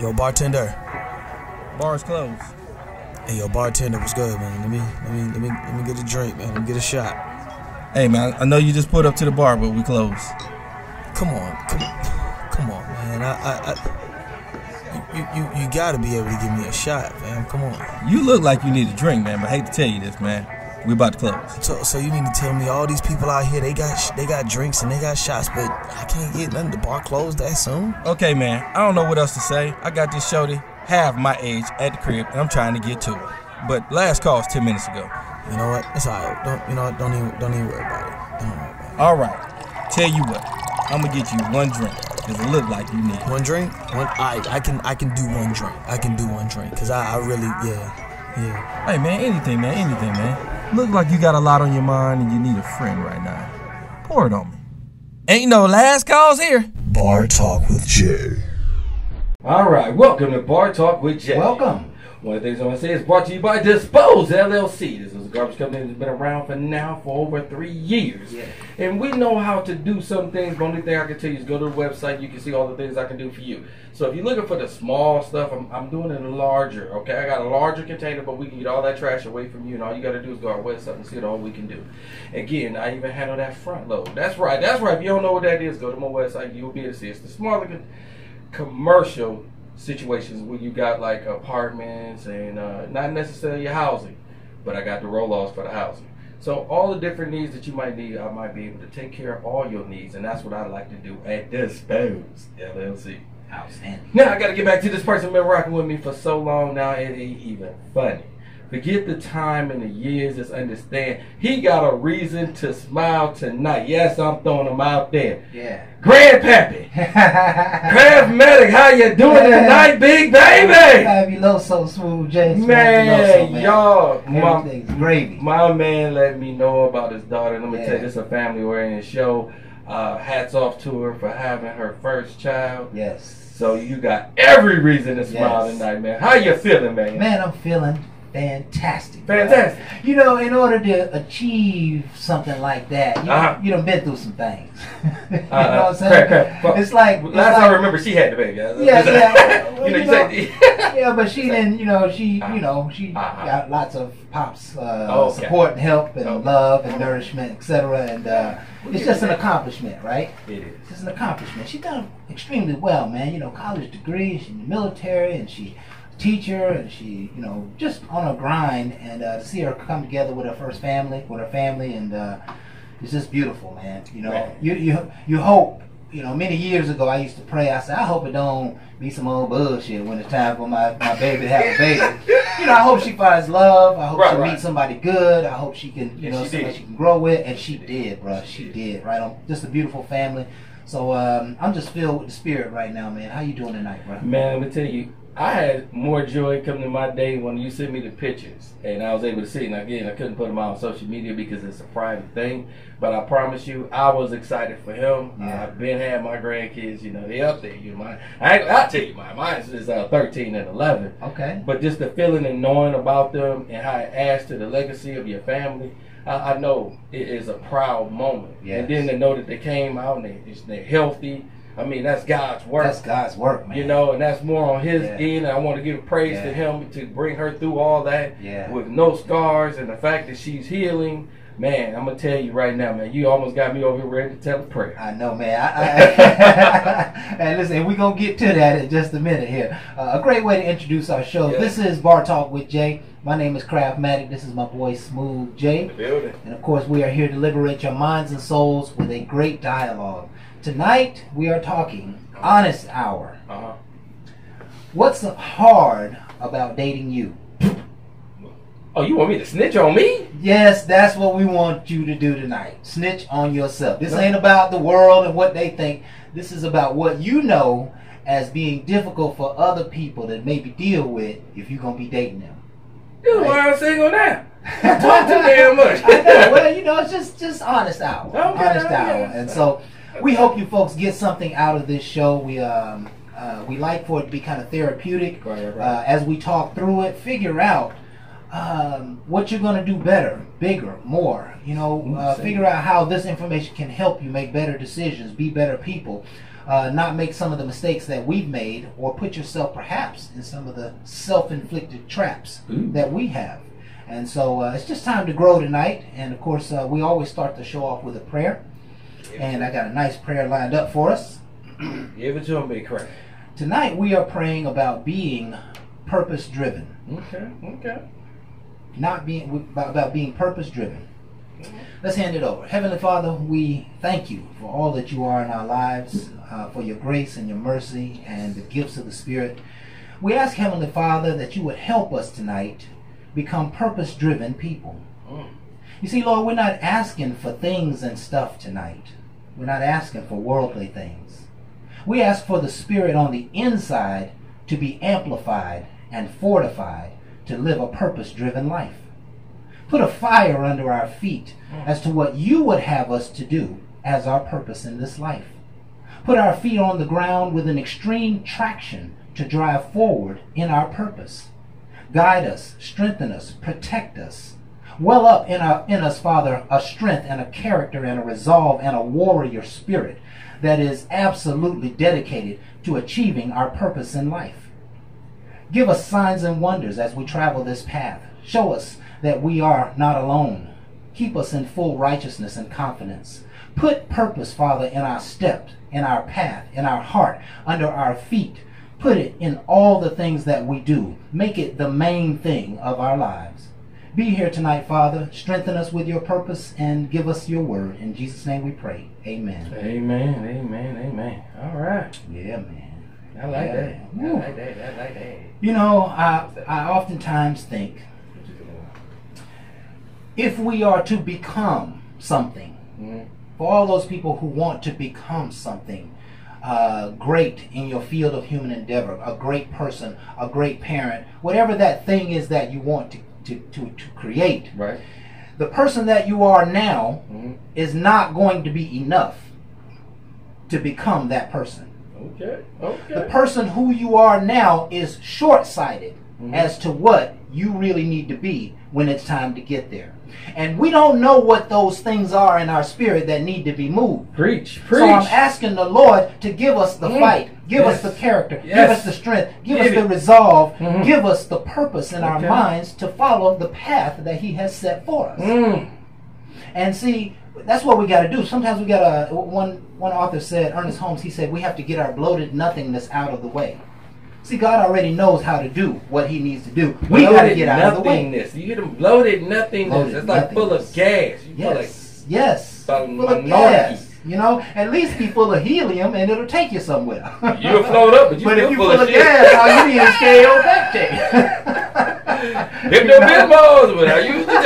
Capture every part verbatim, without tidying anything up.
Yo, bartender. Bar's closed. Hey, yo, bartender, what's good, man? Let me, let me, let me, let me get a drink, man. Let me get a shot. Hey, man, I know you just pulled up to the bar, but we closed. Come on, come, come on, man. I, I, I you, you, you gotta be able to give me a shot, man. Come on. You look like you need a drink, man. But I hate to tell you this, man. We about to close. So, so you mean to tell me all these people out here, they got they got drinks and they got shots, but I can't get nothing? The bar closed that soon? Okay, man. I don't know what else to say. I got this shorty half my age at the crib, and I'm trying to get to it. But last call was ten minutes ago. You know what? It's all right. Don't you know? What? Don't even don't even worry about it. Don't worry about it. All right. Tell you what, I'm gonna get you one drink. Cause it look like you need one drink. One. I I can I can do one drink. I can do one drink. Cause I I really yeah yeah. Hey man, anything man, anything man. Look like you got a lot on your mind and you need a friend right now. Pour it on me. Ain't no last calls here. Bar Talk with Jay. All right, welcome to Bar Talk with Jay. Welcome. One of the things I want to say is brought to you by Dispose L L C. This is a garbage company that's been around for now for over three years. Yeah. And we know how to do some things. The only thing I can tell you is go to the website. You can see all the things I can do for you. So if you're looking for the small stuff, I'm, I'm doing it larger. Okay, I got a larger container, but we can get all that trash away from you. And all you got to do is go to our website and see what all we can do. Again, I even handle that front load. That's right. That's right. If you don't know what that is, go to my website. You'll be able to see. It's the smaller commercial situations where you got like apartments and uh, not necessarily housing, but I got the roll-offs for the housing. So all the different needs that you might need, I might be able to take care of all your needs, and that's what I like to do at Dispose L L C. Outstanding. Now I got to get back to this person who's been rocking with me for so long now, it ain't even funny. Forget the time and the years, just understand he got a reason to smile tonight. Yes, I'm throwing him out there. Yeah. Grandpappy. Craftmatic, how you doing yeah. tonight, big baby? I be low so smooth, Jay. Man, man. y'all. Everything's gravy. My man let me know about his daughter. Let me yeah. tell you, this is a family-oriented show. Uh, hats off to her for having her first child. Yes. So you got every reason to smile yes. tonight, man. How you feeling, man? Man, I'm feeling fantastic. Fantastic. Right? You know, in order to achieve something like that, you, uh-huh. you done been through some things. you uh-huh. know what I'm saying? Crap, crap. Well, it's like... It's last like, I remember, she had the baby. Yeah, yeah. Well, you know, you know, yeah, but she didn't, you know, she, uh-huh. you know, she uh-huh. got lots of Pop's uh, oh, okay. support and help and okay. love and nourishment, et cetera. And uh, well, it's just an that. accomplishment, right? It is. It's an accomplishment. She done extremely well, man. You know, college degree, she's in the military, and she... teacher, and she, you know, just on her grind, and uh, to see her come together with her first family, with her family, and uh, it's just beautiful, man. You know, right. you you you hope. You know, many years ago, I used to pray. I said, I hope it don't be some old bullshit when it's time for my, my baby to have a baby. You know, I hope she finds love. I hope right, she right. meets somebody good. I hope she can, you yeah, know, she somebody did. she can grow with. And she, she did, did, bro. She, she did. did, right? On, just a beautiful family. So um, I'm just filled with the spirit right now, man. How you doing tonight, bro? Man, let me tell you, I had more joy coming to my day when you sent me the pictures, and I was able to see. And again, I couldn't put them out on social media because it's a private thing. But I promise you, I was excited for him. Yeah. I've been had my grandkids, you know, they up there. You know, mine. I, I'll tell you, mine. Mine's is uh, thirteen and eleven. Okay. But just the feeling and knowing about them and how it adds to the legacy of your family. I, I know it is a proud moment. Yes. And then to know that they came out and they, they're healthy. I mean, that's God's work. That's God's work, man. You know, and that's more on his yeah. end. I want to give praise yeah. to him to bring her through all that yeah. with no scars, and the fact that she's healing. Man, I'm going to tell you right now, man, you almost got me over here ready to tell a prayer. I know, man. I, I, and listen, we're going to get to that in just a minute here. Uh, a great way to introduce our show. Yeah. This is Bar Talk with Jay. My name is Craftmatic. This is my boy, Smooth Jay. And, of course, we are here to liberate your minds and souls with a great dialogue. Tonight, we are talking Honest Hour. Uh-huh. What's hard about dating you? Oh, you want me to snitch on me? Yes, that's what we want you to do tonight. Snitch on yourself. This ain't about the world and what they think. This is about what you know as being difficult for other people that maybe deal with if you're going to be dating them. Dude, right? Why I'm single now. I talk too damn much. I know. Well, you know, it's just, just honest hour. Okay, honest okay. hour. And so we hope you folks get something out of this show. We, um, uh, we like for it to be kind of therapeutic. Right, right. Uh, as we talk through it, figure out Um, what you're going to do better, bigger, more. You know, uh, figure out how this information can help you make better decisions, be better people. uh, not make some of the mistakes that we've made, or put yourself perhaps in some of the self-inflicted traps mm. that we have. And so uh, it's just time to grow tonight. And of course, uh, we always start the show off with a prayer. Give and I got a nice prayer lined up for us. Give it to him, big crack. Tonight we are praying about being purpose-driven. Okay, okay. Not being about being purpose-driven. Let's hand it over. Heavenly Father, we thank you for all that you are in our lives, uh, for your grace and your mercy and the gifts of the Spirit. We ask, Heavenly Father, that you would help us tonight become purpose-driven people. Mm. You see, Lord, we're not asking for things and stuff tonight. We're not asking for worldly things. We ask for the Spirit on the inside to be amplified and fortified to live a purpose-driven life. Put a fire under our feet as to what you would have us to do as our purpose in this life. Put our feet on the ground with an extreme traction to drive forward in our purpose. Guide us, strengthen us, protect us. Well up in, our, in us, Father, a strength and a character and a resolve and a warrior spirit that is absolutely dedicated to achieving our purpose in life. Give us signs and wonders as we travel this path. Show us that we are not alone. Keep us in full righteousness and confidence. Put purpose, Father, in our step, in our path, in our heart, under our feet. Put it in all the things that we do. Make it the main thing of our lives. Be here tonight, Father. Strengthen us with your purpose and give us your word. In Jesus' name we pray. Amen. Amen, amen, amen. All right. Yeah, man. I like yeah. that. Woo. I like that. I like that. You know, I, I oftentimes think, if we are to become something, mm-hmm. for all those people who want to become something uh, great in your field of human endeavor, a great person, a great parent, whatever that thing is that you want to, to, to, to create, right. the person that you are now mm-hmm. is not going to be enough to become that person. Okay. Okay. The person who you are now is short-sighted mm-hmm. as to what you really need to be when it's time to get there. And we don't know what those things are in our spirit that need to be moved. Preach, preach. So I'm asking the Lord to give us the mm. fight, give yes. us the character, yes. give us the strength, give, give us it. the resolve, mm-hmm. give us the purpose in okay. our minds to follow the path that he has set for us. Mm. And see, that's what we got to do. Sometimes we got to, one, one author said, Ernest Holmes, he said, we have to get our bloated nothingness out of the way. See, God already knows how to do what he needs to do. We got to get out of the way. You hear them bloated nothingness. Bloated it's like nothingness. Full of gas. You yes. Full of, yes. Full of gas. You know, at least be full of helium and it'll take you somewhere. You'll float up, but, you but if you're full, full of shit. gas, all you need is scale back take. If no Bismos, but I used to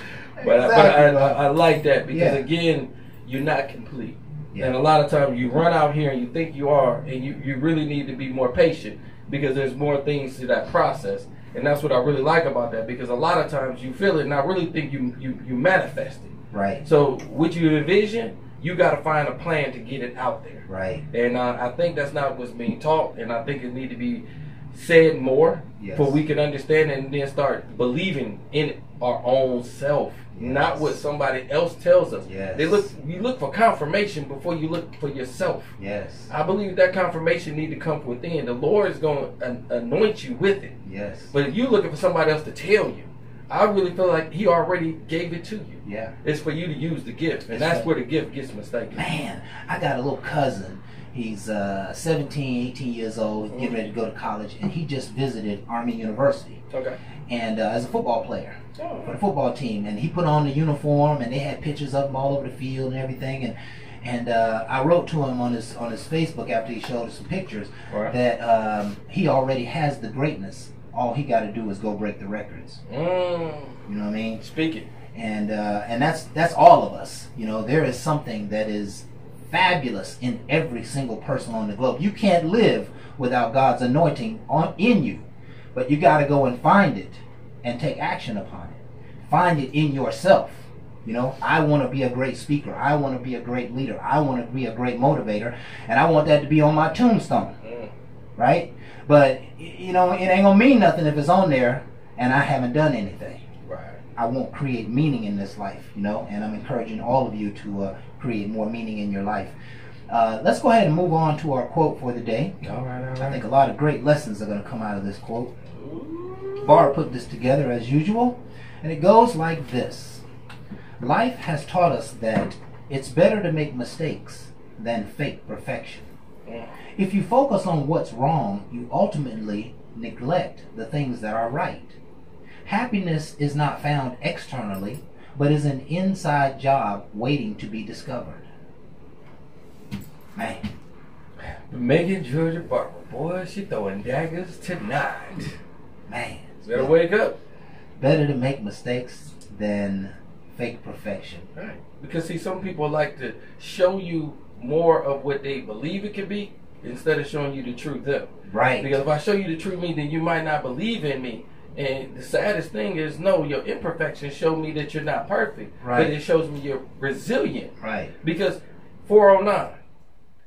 take. But, exactly, I, but I, I, I like that because, yeah. again, you're not complete. Yeah. And a lot of times you run out here and you think you are, and you, you really need to be more patient because there's more things to that process. And that's what I really like about that, because a lot of times you feel it and I really think you you, you manifest it. Right. So what you envision, you got to find a plan to get it out there. Right. And uh, I think that's not what's being taught, and I think it needs to be said more yes. for we can understand and then start believing in our own self. Yes. Not what somebody else tells us. Yes. They look. You look for confirmation before you look for yourself. Yes. I believe that confirmation need to come from within. The Lord is going to anoint you with it. Yes. But if you're looking for somebody else to tell you, I really feel like He already gave it to you. Yeah. It's for you to use the gift, and it's that's right. where the gift gets mistaken. Man, I got a little cousin. He's uh, seventeen, eighteen years old, mm-hmm. getting ready to go to college, and he just visited Army University. Okay. And uh, as a football player. For the football team, and he put on the uniform, and they had pictures of him all over the field and everything. And and uh, I wrote to him on his on his Facebook after he showed us some pictures right. that um, he already has the greatness. All he got to do is go break the records. Mm. You know what I mean? Speak it. And uh, and that's that's all of us. You know, there is something that is fabulous in every single person on the globe. You can't live without God's anointing on in you, but you got to go and find it. And take action upon it. Find it in yourself. You know, I want to be a great speaker. I want to be a great leader. I want to be a great motivator. And I want that to be on my tombstone. Mm. Right? But, you know, it ain't going to mean nothing if it's on there and I haven't done anything. Right. I won't create meaning in this life, you know, and I'm encouraging all of you to uh, create more meaning in your life. Uh, let's go ahead and move on to our quote for the day. All right, all right. I think a lot of great lessons are going to come out of this quote. Bar put this together as usual, and it goes like this. Life has taught us that it's better to make mistakes than fake perfection. If you focus on what's wrong, you ultimately neglect the things that are right. Happiness is not found externally, but is an inside job waiting to be discovered. Man. Megan Georgia Barber, boy, she throwing daggers tonight. Man. Better wake up. Better to make mistakes than fake perfection. Right. Because see, some people like to show you more of what they believe it could be instead of showing you the truth of. Right. Because if I show you the truth me, then you might not believe in me. And the saddest thing is, no, your imperfections show me that you're not perfect. Right. But it shows me you're resilient. Right. Because four oh nine,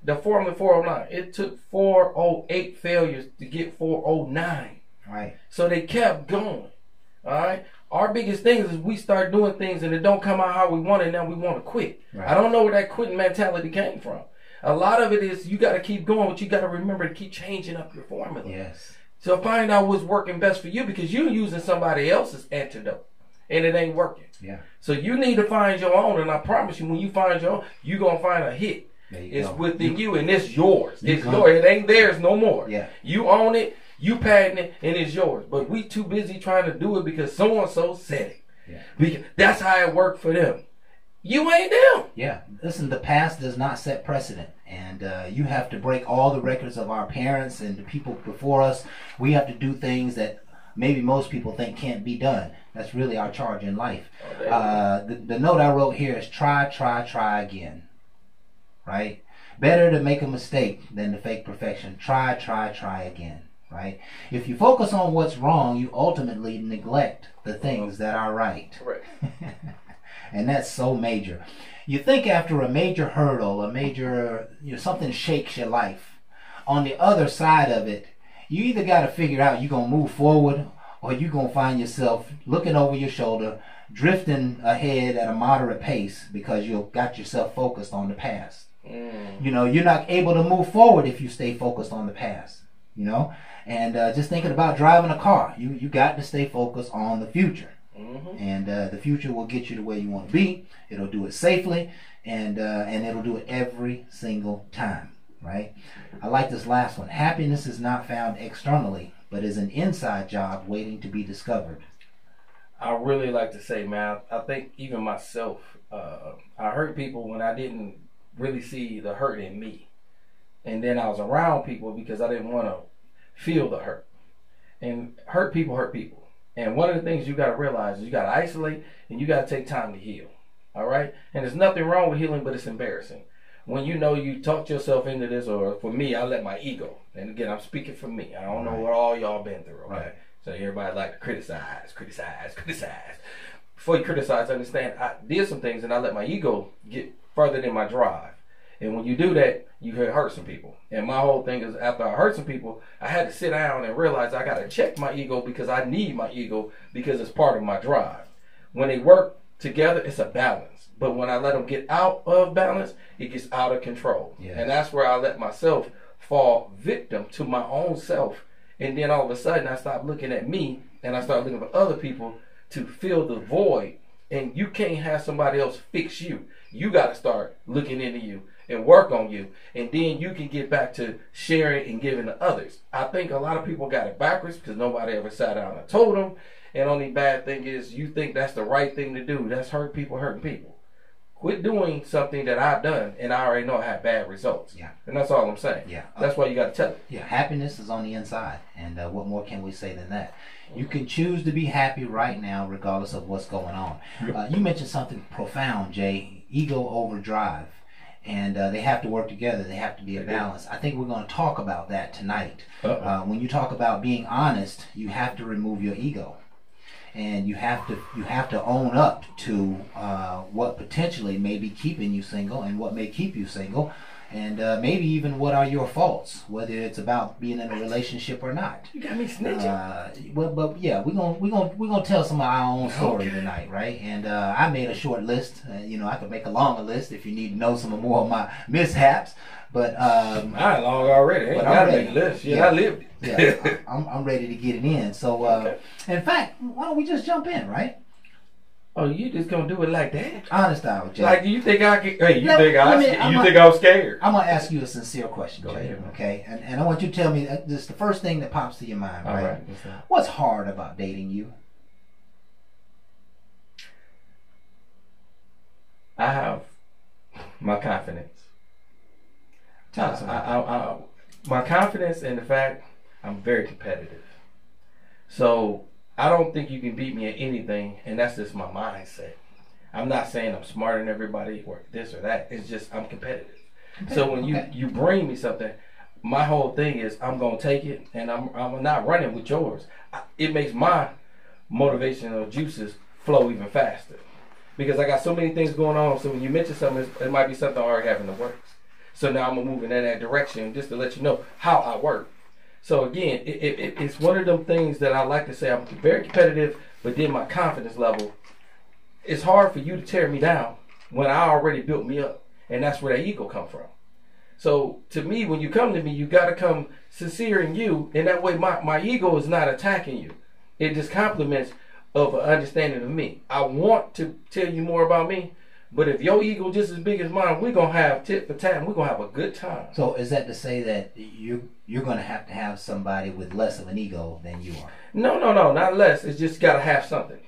the formula four oh nine, it took four oh eight failures to get four oh nine. Right. So they kept going. All right. Our biggest thing is we start doing things and it don't come out how we want it, and now we want to quit. Right. I don't know where that quitting mentality came from. A lot of it is you got to keep going, but you got to remember to keep changing up your formula. Yes. So find out what's working best for you, because you're using somebody else's antidote and it ain't working. Yeah. So you need to find your own, and I promise you, when you find your own, you're going to find a hit. It's go. within you, you and it's yours. You it's yours. It ain't theirs no more. Yeah. You own it, you patent it, and it's yours. But we too busy trying to do it because so-and-so said it. Yeah. Because that's how it worked for them. You ain't them. Yeah. Listen, the past does not set precedent. And uh, you have to break all the records of our parents and the people before us. We have to do things that maybe most people think can't be done. That's really our charge in life. Uh, the, the note I wrote here is try, try, try again. Right? Better to make a mistake than to fake perfection. Try, try, try again. Right? If you focus on what's wrong, you ultimately neglect the things that are right. Correct. And that's so major. You think after a major hurdle, a major, you know, something shakes your life. On the other side of it, you either got to figure out you're going to move forward, or you're going to find yourself looking over your shoulder, drifting ahead at a moderate pace because you've got yourself focused on the past. Mm. You know, you're not able to move forward if you stay focused on the past, you know. And uh, just thinking about driving a car, you, you got to stay focused on the future. Mm-hmm. And uh, the future will get you to where you want to be. It'll do it safely, and uh, and it'll do it every single time, right? I like this last one. Happiness is not found externally, but is an inside job waiting to be discovered. I really like to say, man, I think even myself, uh, I hurt people when I didn't really see the hurt in me. And then I was around people because I didn't want to feel the hurt. And hurt people hurt people. And one of the things you got to realize is you got to isolate and you got to take time to heal. All right? And there's nothing wrong with healing, but it's embarrassing. When you know you talked yourself into this, or for me, I let my ego. And again, I'm speaking for me. I don't right. know what all y'all been through. Okay? Right. So everybody like to criticize, criticize, criticize. Before you criticize, understand I did some things and I let my ego get further than my drive. And when you do that, you hurt some people. And my whole thing is, after I hurt some people, I had to sit down and realize I got to check my ego, because I need my ego, because it's part of my drive. When they work together, it's a balance. But when I let them get out of balance, it gets out of control. Yes. And that's where I let myself fall victim to my own self. And then all of a sudden, I stop looking at me, and I start looking for other people to fill the void. And you can't have somebody else fix you. You got to start looking into you and work on you, and then you can get back to sharing and giving to others. I think a lot of people got it backwards because nobody ever sat down and told them. And only bad thing is you think that's the right thing to do. That's hurt people hurting people. Quit doing something that I've done and I already know I had bad results. Yeah. And that's all I'm saying. Yeah. That's uh, why you got to tell it. Yeah. Happiness is on the inside, and uh, what more can we say than that? You can choose to be happy right now regardless of what's going on. Uh, you mentioned something profound, Jay. Ego overdrive. And uh, they have to work together. They have to be a balance. I think we're going to talk about that tonight. Uh-oh. Uh, when you talk about being honest, you have to remove your ego, and you have to you have to own up to uh, what potentially may be keeping you single and what may keep you single, and uh, maybe even what are your faults, whether it's about being in a relationship or not. You got me snitching. Uh, well, but yeah, we're gonna we're gonna we're gonna tell some of our own story okay. tonight, right? And uh, I made a short list. Uh, you know, I could make a longer list if you need to know some more of my mishaps. But um, not long already. But I'm ready. List. Yeah, yeah, I lived it. Yeah, I'm, I'm ready to get it in. So, uh, okay. in fact, why don't we just jump in, right? Oh, you just gonna do it like that? Honest, I would, Jay. Like, you think I can? Hey, you let, think I? Me, you I'm think a, I was scared? I'm gonna ask you a sincere question, Jay. Go ahead, okay, and and I want you to tell me just the first thing that pops to your mind, right? All right. What's hard about dating you? I have my confidence. I, I, I, my confidence in the fact I'm very competitive, so I don't think you can beat me at anything, and that's just my mindset. I'm not saying I'm smarter than everybody or this or that. It's just I'm competitive. Okay. So when you okay. you bring me something, my whole thing is I'm gonna take it, and I'm I'm not running with yours. I, it makes my motivational juices flow even faster because I got so many things going on. So when you mention something, it might be something I already have in the works. So now I'm moving in that direction just to let you know how I work. So again, it, it, it, it's one of them things that I like to say I'm very competitive, but then my confidence level, it's hard for you to tear me down when I already built me up. And that's where that ego comes from. So to me, when you come to me, you got to come sincere in you. And that way my, my ego is not attacking you. It just complements of an understanding of me. I want to tell you more about me. But if your ego just as big as mine, we're going to have tit for tat. We're going to have a good time. So is that to say that you, you're going to have to have somebody with less of an ego than you are? No, no, no. Not less. It's just got to have something.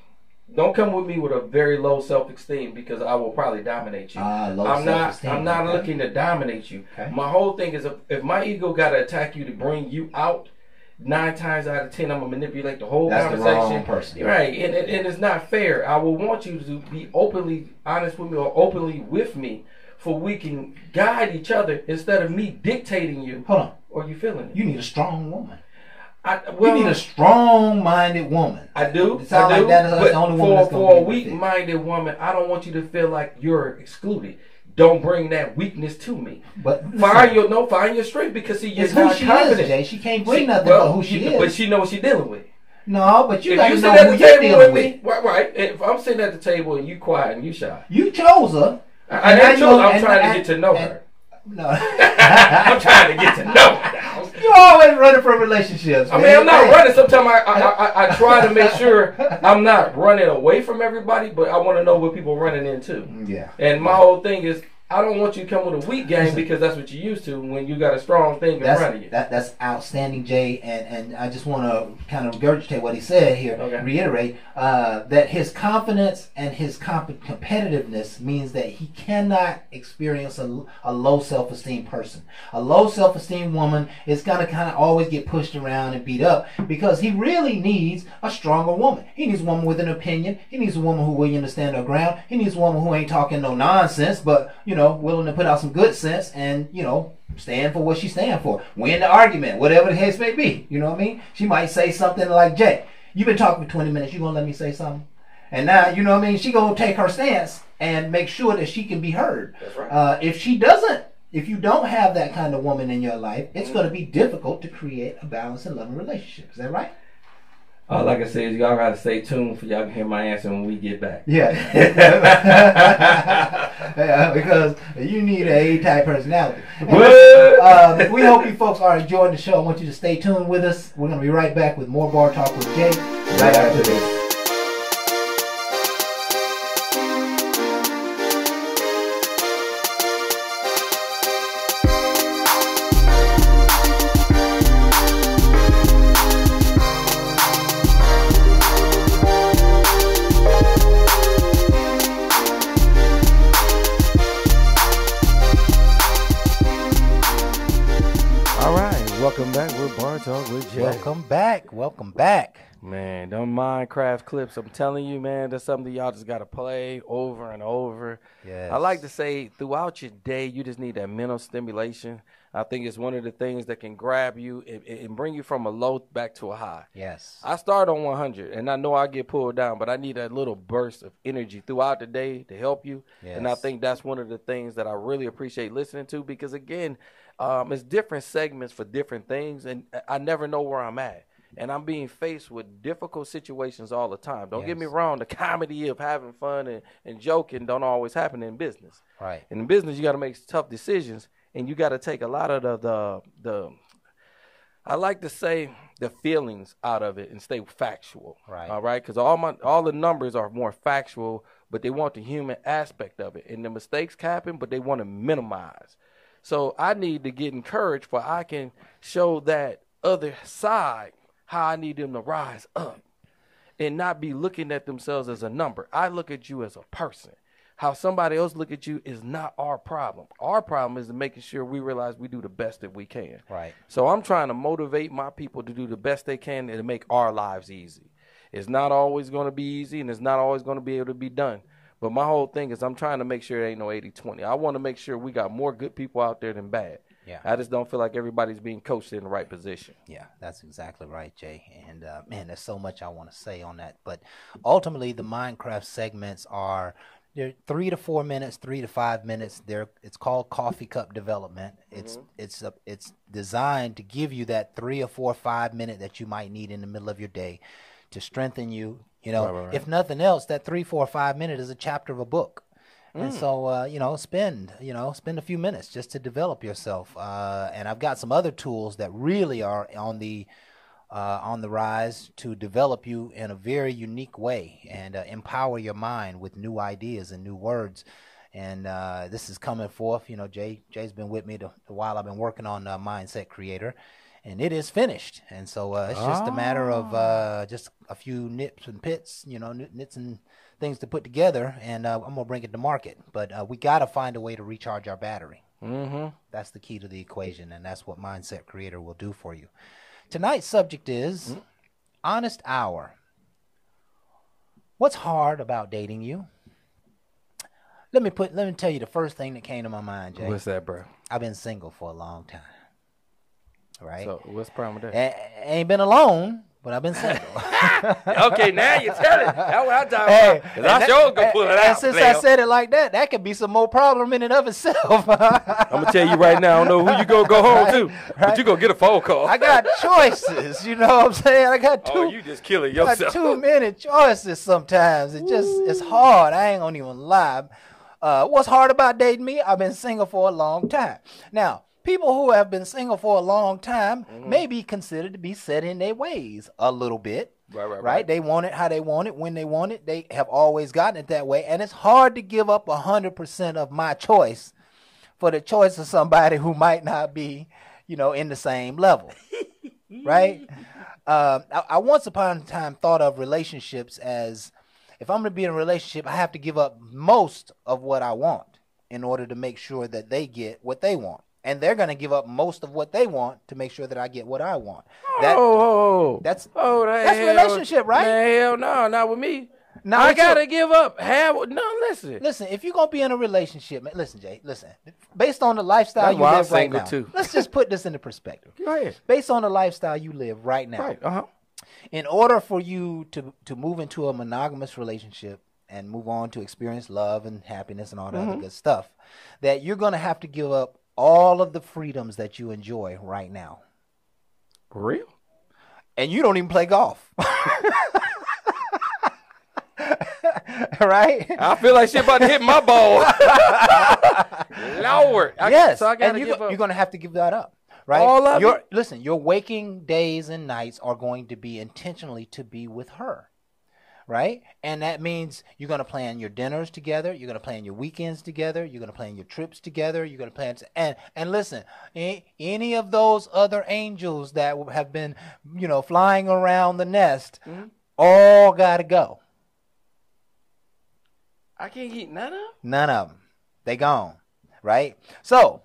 Don't come with me with a very low self-esteem because I will probably dominate you. Uh, low I'm not I'm not okay. looking to dominate you. Okay. My whole thing is if, if my ego got to attack you to bring you out, nine times out of ten, I'm going to manipulate the whole That's conversation. That's the wrong person. Right. And, and, and it's not fair. I will want you to be openly honest with me or openly with me for we can guide each other instead of me dictating you. Hold on. Or you feeling it. You need a strong woman. I, well, you need a strong-minded woman. I do. It sounds I do. Like that is but the only woman for, that's for a weak-minded woman, I don't want you to feel like you're excluded. Don't bring that weakness to me. But find your no, find your strength because see, you're it's not who she confident. Is, Jay. She can't bring she, nothing well, but who she, she is. But she knows what she's dealing with. No, but you got to know who you're dealing with. Me, right, right. If I'm sitting at the table and you quiet and you shy, you chose her. I, I didn't chose. Know, I'm trying I, to get to know and, her. And, no, I'm trying to get to know her. You're always running for relationships. I mean, man. I'm not running. Sometimes I I, I I try to make sure I'm not running away from everybody, but I want to know what people are running into. Yeah. And my whole thing is, I don't want you to come with a weak game because that's what you're used to when you got a strong thing in that's, front of you. That, that's outstanding, Jay. And, and I just want to kind of regurgitate what he said here, okay. reiterate, uh, that his confidence and his comp competitiveness means that he cannot experience a, a low self-esteem person. A low self-esteem woman is going to kind of always get pushed around and beat up because he really needs a stronger woman. He needs a woman with an opinion. He needs a woman who willing to stand her ground. He needs a woman who ain't talking no nonsense, but, you know, know, willing to put out some good sense and, you know, stand for what she stand for. Win the argument, whatever the case may be. You know what I mean? She might say something like, Jay, you've been talking for twenty minutes. You going to let me say something? And now, you know what I mean? She going to take her stance and make sure that she can be heard. That's right. Uh, if she doesn't, if you don't have that kind of woman in your life, it's going to be difficult to create a balanced and loving relationship. Is that right? Uh, like I said, y'all got to stay tuned for y'all can hear my answer when we get back. Yeah. yeah because you need an A-type personality. What? Um, we hope you folks are enjoying the show. I want you to stay tuned with us. We're going to be right back with more Bar Talk with Jay right after this. Welcome back. Welcome back. Man, them Minecraft clips, I'm telling you, man, that's something y'all just got to play over and over. Yes. I like to say throughout your day, you just need that mental stimulation. I think it's one of the things that can grab you and, and bring you from a low back to a high. Yes. I start on one hundred, and I know I get pulled down, but I need that little burst of energy throughout the day to help you. Yes. And I think that's one of the things that I really appreciate listening to because, again, um, it's different segments for different things, and I never know where I'm at. And I'm being faced with difficult situations all the time. Don't yes. get me wrong. The comedy of having fun and, and joking don't always happen in business. Right. In business, you got to make tough decisions, and you got to take a lot of the, the, the, I like to say, the feelings out of it and stay factual. Right. All right? Because all, my, all the numbers are more factual, but they want the human aspect of it. And the mistakes happen, but they want to minimize. So I need to get encouraged for I can show that other side how I need them to rise up and not be looking at themselves as a number. I look at you as a person. How somebody else look at you is not our problem. Our problem is making sure we realize we do the best that we can. Right. So I'm trying to motivate my people to do the best they can and to make our lives easy. It's not always going to be easy, and it's not always going to be able to be done. But my whole thing is I'm trying to make sure it ain't no eighty twenty. I want to make sure we got more good people out there than bad. Yeah. I just don't feel like everybody's being coached in the right position. Yeah, that's exactly right, Jay. And, uh, man, there's so much I want to say on that. But ultimately, the Minecraft segments are they're three to four minutes, three to five minutes. They're, it's called coffee cup development. It's, mm-hmm. it's, a, it's designed to give you that three or four, five minute that you might need in the middle of your day to strengthen you. You know, right, right, right. If nothing else, that three, four, five minute is a chapter of a book. And so, uh, you know, spend, you know, spend a few minutes just to develop yourself. Uh, and I've got some other tools that really are on the uh, on the rise to develop you in a very unique way and uh, empower your mind with new ideas and new words. And uh, this is coming forth. You know, Jay, Jay's been with me the, the while I've been working on uh, Mindset Creator. And it is finished. And so uh, it's just oh. a matter of uh, just a few nips and pits, you know, nits and things to put together. And uh, I'm going to bring it to market. But uh, we got to find a way to recharge our battery. Mm-hmm. That's the key to the equation. And that's what Mindset Creator will do for you. Tonight's subject is mm-hmm. Honest Hour. What's hard about dating you? Let me put. Let me tell you the first thing that came to my mind, Jay. What's that, bro? I've been single for a long time. Right. So what's the problem with that? I ain't been alone, but I've been single. Okay, now you're telling. That's what I'm talking hey, about. Cause I sure gonna pull it and out. And since player. I said it like that, that could be some more problem in and of itself. I'm gonna tell you right now. I don't know who you gonna go home right, to, right. but you gonna get a phone call. I got choices. You know what I'm saying? I got two. Oh, you just killing yourself. I got too many choices sometimes. It just Ooh. It's hard. I ain't gonna even lie. Uh, what's hard about dating me? I've been single for a long time now. People who have been single for a long time mm-hmm. may be considered to be set in their ways a little bit. Right, right, right, right. They want it how they want it, when they want it. They have always gotten it that way. And it's hard to give up one hundred percent of my choice for the choice of somebody who might not be, you know, in the same level. Right? Um, I, I once upon a time thought of relationships as if I'm going to be in a relationship, I have to give up most of what I want in order to make sure that they get what they want. And they're going to give up most of what they want to make sure that I get what I want. That, oh, that's oh, that that's hell, relationship, right? Hell no, not with me. Now I got to give up. Have, no, listen. Listen, if you're going to be in a relationship, man, listen, Jay, listen. Based on the lifestyle that's you live right now. Too. Let's just put this into perspective. Go ahead. Based on the lifestyle you live right now. Right, uh-huh. In order for you to, to move into a monogamous relationship, and move on to experience love and happiness and all that mm-hmm. other good stuff, that you're going to have to give up all of the freedoms that you enjoy right now. For real? And you don't even play golf. Right? I feel like shit about to hit my ball. Lord. I, yes. So I gotta and you, give up. You're going to have to give that up. Right? All of your, it? Listen, your waking days and nights are going to be intentionally to be with her. Right? And that means you're going to plan your dinners together. You're going to plan your weekends together. You're going to plan your trips together. You're going to plan. And, and listen, any of those other angels that have been, you know, flying around the nest, mm-hmm. all got to go. I can't eat none of them? None of them. They gone. Right? So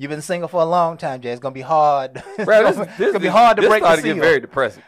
You've been single for a long time, Jay. It's gonna be hard. Bro, this, this, it's gonna be hard to this break the seal. This started to get very depressing.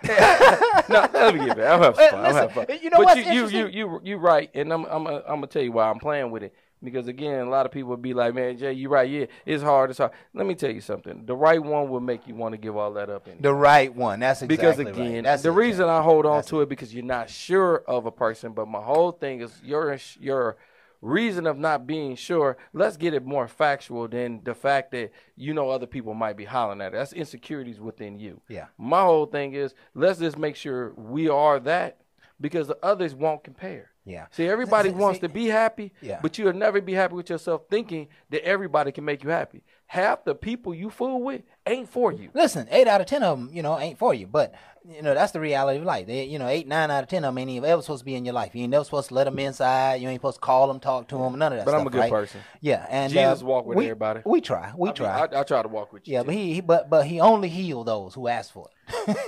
No, let me get back. I'm having fun. Listen, I'm having fun. You know but what's you, interesting? you you you you right, and I'm I'm I'm gonna tell you why I'm playing with it, because again, a lot of people would be like, "Man, Jay, you right? Yeah, it's hard. It's hard." Let me tell you something. The right one will make you want to give all that up. Anyway. The right one. That's exactly because again, right. That's the reason I hold on That's to it, it because you're not sure of a person. But my whole thing is your your. reason of not being sure, let's get it more factual than the fact that you know other people might be hollering at it. That's insecurities within you. Yeah. My whole thing is let's just make sure we are that, because the others won't compare. Yeah. See, everybody see, wants see, to be happy, yeah. but you'll never be happy with yourself thinking that everybody can make you happy. Half the people you fool with ain't for you. Listen, eight out of ten of them, you know, ain't for you. But, you know, that's the reality of life. They, you know, eight, nine out of ten of them ain't ever supposed to be in your life. You ain't never supposed to let them inside. You ain't supposed to call them, talk to them, none of that but stuff. But I'm a good right? person. Yeah. And Jesus uh, walked with we, everybody. We try. We I try. Mean, I, I try to walk with you. Yeah, too. but he, he but, but he only healed those who asked for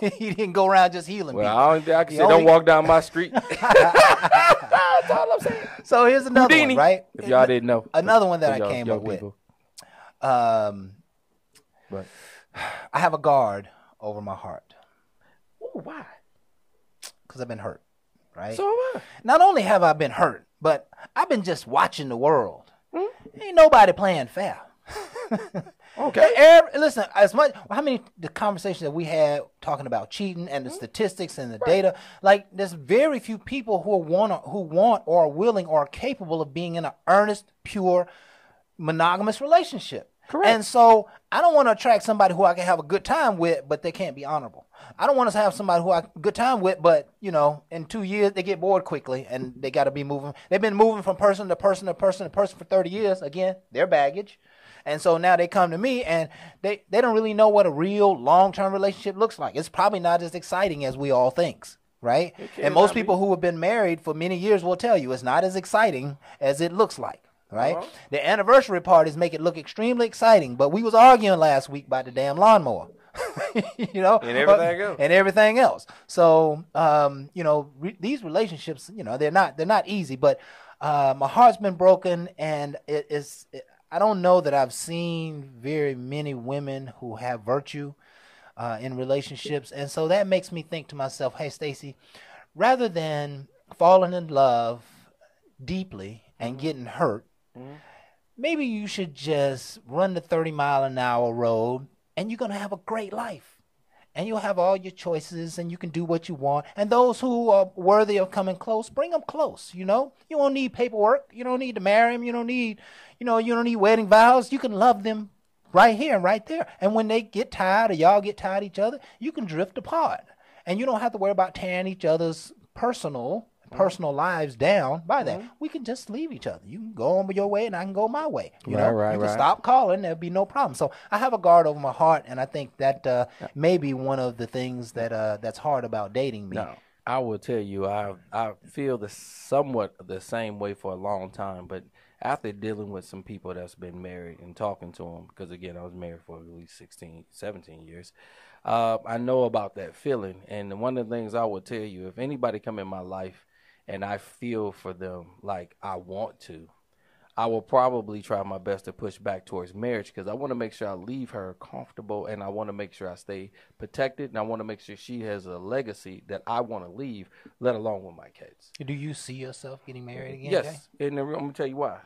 it. He didn't go around just healing well, people. I, don't, I can he say, only... don't walk down my street. That's all I'm saying. So here's another Houdini. one, right? If y'all didn't know. Another one that I came up with. Um, but I have a guard over my heart. Ooh, why? Because I've been hurt, right? So uh, not only have I been hurt, but I've been just watching the world. Mm-hmm. Ain't nobody playing fair. Okay. Every, listen, as much how many the conversations that we had talking about cheating and the mm-hmm. statistics and the right. data, like there's very few people who want who want or are willing or are capable of being in an earnest, pure, monogamous relationship. Correct. And so I don't want to attract somebody who I can have a good time with, but they can't be honorable. I don't want to have somebody who I good time with, but, you know, in two years they get bored quickly and they got to be moving. They've been moving from person to person to person to person for thirty years. Again, their baggage. And so now they come to me and they, they don't really know what a real long-term relationship looks like. It's probably not as exciting as we all think. Right. And most people who have been married for many years will tell you it's not as exciting as it looks like. Right? Uh-huh. The anniversary parties make it look extremely exciting, but we was arguing last week about the damn lawnmower. You know, and everything else. And everything else. So, um, you know, re these relationships, you know, they're not they're not easy. But uh, my heart's been broken, and it is. It, I don't know that I've seen very many women who have virtue uh, in relationships, and so that makes me think to myself, hey, Stacey, rather than falling in love deeply and mm-hmm. getting hurt. Mm-hmm. Maybe you should just run the thirty mile an hour road and you're going to have a great life and you'll have all your choices and you can do what you want. And those who are worthy of coming close, bring them close. You know, you don't need paperwork. You don't need to marry them. You don't need, you know, you don't need wedding vows. You can love them right here and right there. And when they get tired or y'all get tired of each other, you can drift apart and you don't have to worry about tearing each other's personal personal lives down by that. Mm-hmm. We can just leave each other. You can go on your way and I can go my way. You right, know, right, you can right. stop calling. There'll be no problem. So I have a guard over my heart, and I think that uh, yeah. may be one of the things that uh, that's hard about dating me. Now, I will tell you, I I feel the somewhat the same way for a long time, but after dealing with some people that's been married and talking to them, because again, I was married for at least sixteen, seventeen years. Uh, I know about that feeling, and one of the things I will tell you, if anybody come in my life and I feel for them like I want to, I will probably try my best to push back towards marriage, because I want to make sure I leave her comfortable, and I want to make sure I stay protected, and I want to make sure she has a legacy that I want to leave, let alone with my kids. Do you see yourself getting married again? Yes, Jay? And I'm going to tell you why.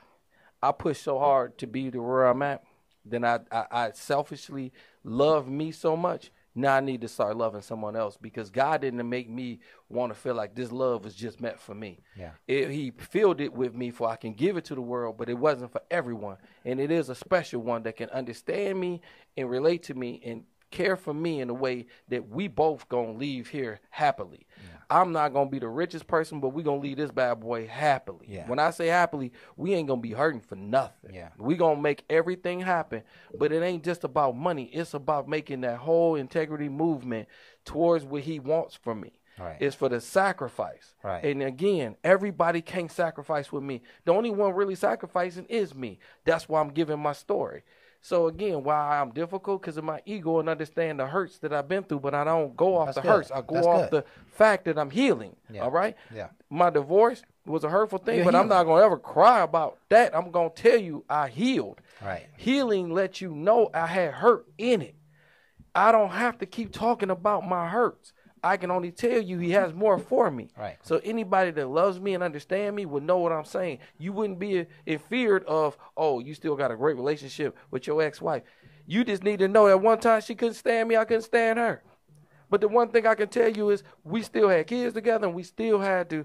I push so hard to be to where I'm at, then I, I, I selfishly love me so much. Now I need to start loving someone else, because God didn't make me want to feel like this love was just meant for me. Yeah, it, he filled it with me for I can give it to the world, but it wasn't for everyone. And it is a special one that can understand me and relate to me and care for me in a way that we both going to leave here happily. Yeah. I'm not going to be the richest person, but we're going to leave this bad boy happily. Yeah. When I say happily, we ain't going to be hurting for nothing. Yeah. We're going to make everything happen, but it ain't just about money. It's about making that whole integrity movement towards what he wants from me. Right. It's for the sacrifice. Right. And again, everybody can't sacrifice with me. The only one really sacrificing is me. That's why I'm giving my story. So again, why I'm difficult, because of my ego and understand the hurts that I've been through, but I don't go off That's the good. hurts. I go That's off good. the fact that I'm healing. Yeah. All right. Yeah. My divorce was a hurtful thing, You're but healing. I'm not gonna ever cry about that. I'm gonna tell you I healed. Right. Healing lets you know I had hurt in it. I don't have to keep talking about my hurts. I can only tell you he has more for me. Right. So anybody that loves me and understands me would know what I'm saying. You wouldn't be in fear of, oh, you still got a great relationship with your ex-wife. You just need to know that one time she couldn't stand me, I couldn't stand her. But the one thing I can tell you is we still had kids together and we still had to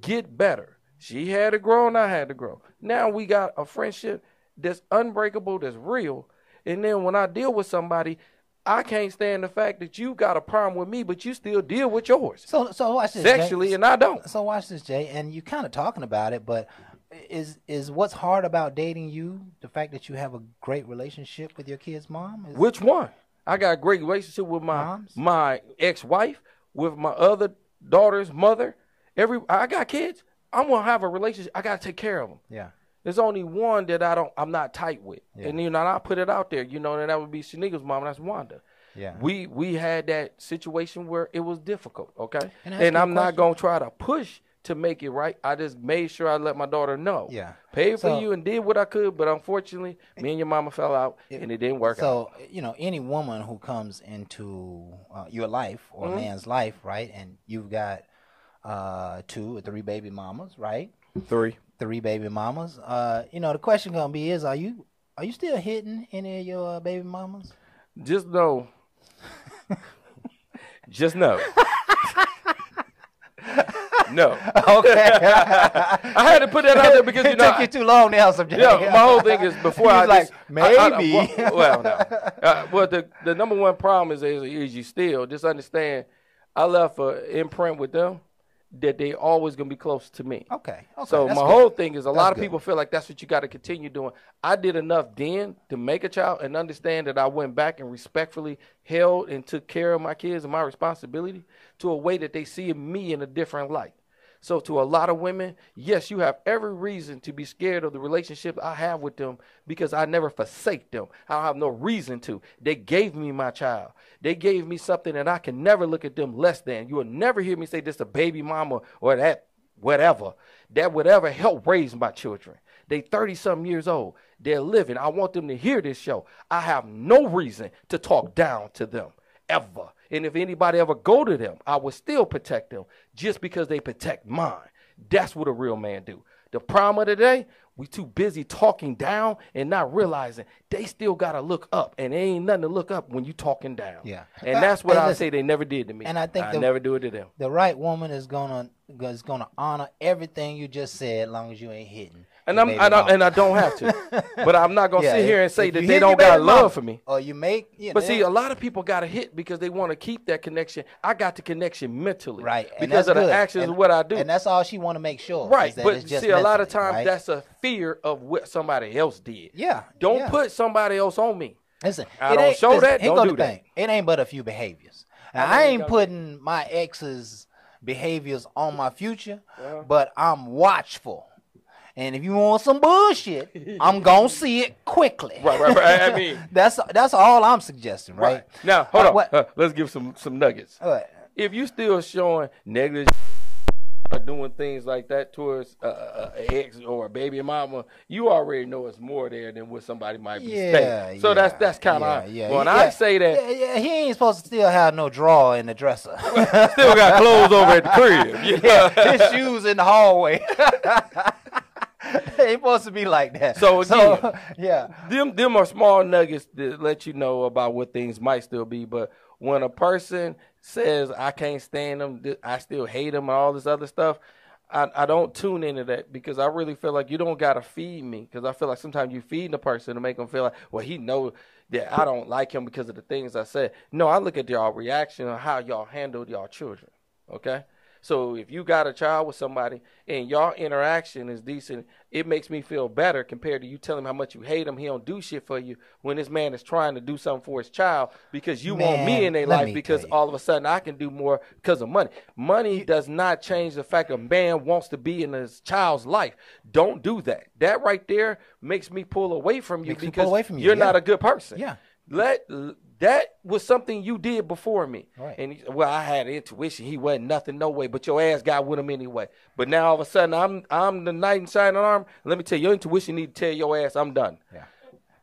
get better. She had to grow and I had to grow. Now we got a friendship that's unbreakable, that's real. And then when I deal with somebody, I can't stand the fact that you got a problem with me, but you still deal with yours. So, so watch this, sexually, Jay. And I don't. So watch this, Jay. And you kind of talking about it, but is is what's hard about dating you the fact that you have a great relationship with your kid's mom? Is Which one? I got a great relationship with my moms? my ex-wife, with my other daughter's mother. Every I got kids. I'm gonna have a relationship. I gotta take care of them. Yeah. There's only one that I don't, I'm not tight with. Yeah. And, you know, and I put it out there, you know, and that would be Shaniqua's mom, and that's Wanda. Yeah. We we had that situation where it was difficult, okay? And, and I'm not going to try to push to make it right. I just made sure I let my daughter know. Yeah. Paid so, for you and did what I could, but unfortunately, me and your mama fell out, it, and it didn't work so, out. So, you know, any woman who comes into uh, your life or mm-hmm. a man's life, right, and you've got uh, two or three baby mamas, right? Three. Three baby mamas. Uh, you know, the question gonna be is, are you are you still hitting any of your uh, baby mamas? Just know. Just know. No. Okay. I had to put that out there because you know. It took I, you too long now, subject. Yeah. My whole thing is before I like just, maybe. I, I, I, well, well, no. Uh, well, the the number one problem is is, is you still just understand. I left an imprint with them that they always going to be close to me. Okay. okay so my good. whole thing is a that's lot of good. people feel like that's what you got to continue doing. I did enough then to make a child and understand that I went back and respectfully held and took care of my kids and my responsibility to a way that they see me in a different light. So to a lot of women, yes, you have every reason to be scared of the relationship I have with them because I never forsake them. I don't have no reason to. They gave me my child. They gave me something that I can never look at them less than. You will never hear me say this to baby mama or that whatever. That whatever helped raise my children. They thirty-something years old. They're living. I want them to hear this show. I have no reason to talk down to them ever. And if anybody ever go to them, I would still protect them just because they protect mine. That's what a real man do. The problem of today, we too busy talking down and not realizing they still got to look up. And there ain't nothing to look up when you talking down. Yeah. And but, that's what I say they never did to me. And I think I the, never do it to them. The right woman is going to is gonna honor everything you just said as long as you ain't hitting. And, I'm, I don't, and I don't have to. But I'm not going to yeah, sit here and say that they don't got love mama, for me. Or you make, yeah, but see, a lot of people got to hit because they want to keep that connection. I got the connection mentally. Right. And because of good. the actions and, of what I do. And that's all she want to make sure. Right. That but it's just see, mentally, a lot of times right? that's a fear of what somebody else did. Yeah. Don't yeah. put somebody else on me. Listen, I don't show listen, that. Don't do that. Thing. It ain't but a few behaviors. Now, I, I ain't putting be. my ex's behaviors on my future, yeah. but I'm watchful. And if you want some bullshit, I'm gonna see it quickly. Right, right, right. I mean, that's that's all I'm suggesting, right? right. Now, hold uh, on. What? Uh, let's give some some nuggets. Uh, if you still showing negative, or doing things like that towards uh, an ex or a baby mama, you already know it's more there than what somebody might be yeah, saying. So yeah, that's that's kind of yeah, yeah, when yeah, I say that, yeah, yeah, he ain't supposed to still have no drawer in the dresser. Still got clothes over at the crib. You know? Yeah, his shoes in the hallway. They ain't supposed to be like that. So, again, so yeah, them them are small nuggets that let you know about what things might still be. But when a person says I can't stand them, I still hate them, and all this other stuff, I, I don't tune into that because I really feel like you don't gotta feed me. Because I feel like sometimes you feed the person to make them feel like, well, he knows that I don't like him because of the things I said. No, I look at y'all reaction on how y'all handled y'all children. Okay. So if you got a child with somebody and y'all interaction is decent, it makes me feel better compared to you telling him how much you hate him. He don't do shit for you when this man is trying to do something for his child because you man, want me in their life because all of a sudden I can do more because of money. Money does not change the fact a man wants to be in his child's life. Don't do that. That right there makes me pull away from you makes because you pull away from you. you're yeah. not a good person. Yeah. Let that was something you did before me, right. and he, well, I had intuition. He wasn't nothing, no way. But your ass got with him anyway. But now all of a sudden, I'm I'm the knight in shining armor. Let me tell you, your intuition need to tell your ass I'm done. Yeah.